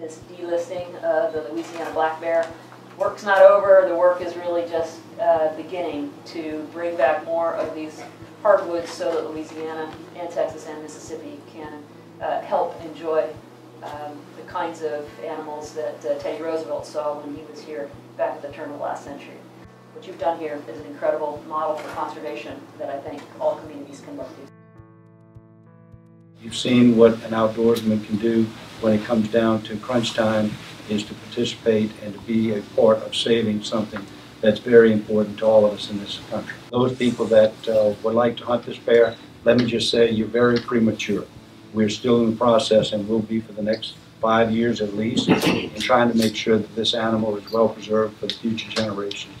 this delisting of the Louisiana black bear. Work's not over. The work is really just beginning to bring back more of these hardwoods so that Louisiana and Texas and Mississippi can help enjoy the kinds of animals that Teddy Roosevelt saw when he was here back at the turn of the last century. What you've done here is an incredible model for conservation that I think all communities can look to. You've seen what an outdoorsman can do when it comes down to crunch time, is to participate and to be a part of saving something that's very important to all of us in this country. Those people that would like to hunt this bear, let me just say you're very premature. We're still in the process and will be for the next 5 years at least in trying to make sure that this animal is well preserved for the future generations.